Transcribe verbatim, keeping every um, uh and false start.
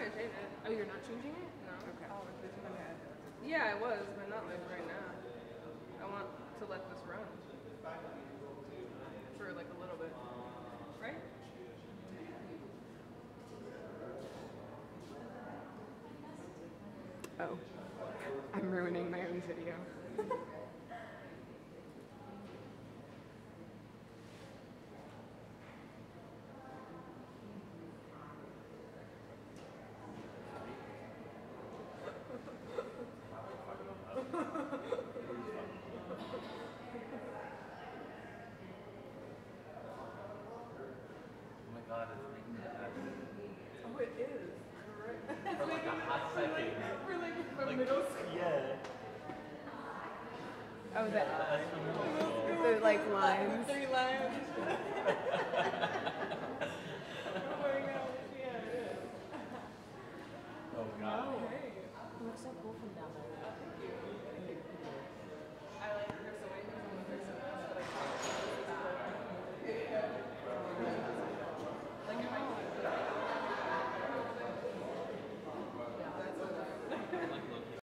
gonna change it. Oh, you're not changing it? No. Okay. Oh, this in my head. Yeah, I was, but not like right now. I want to let this run for like a little bit, right? Oh, I'm ruining my own video. Oh, the, the, the like lines. Three lines. Oh my gosh, yeah, it is. Oh god. It looks so cool from down there.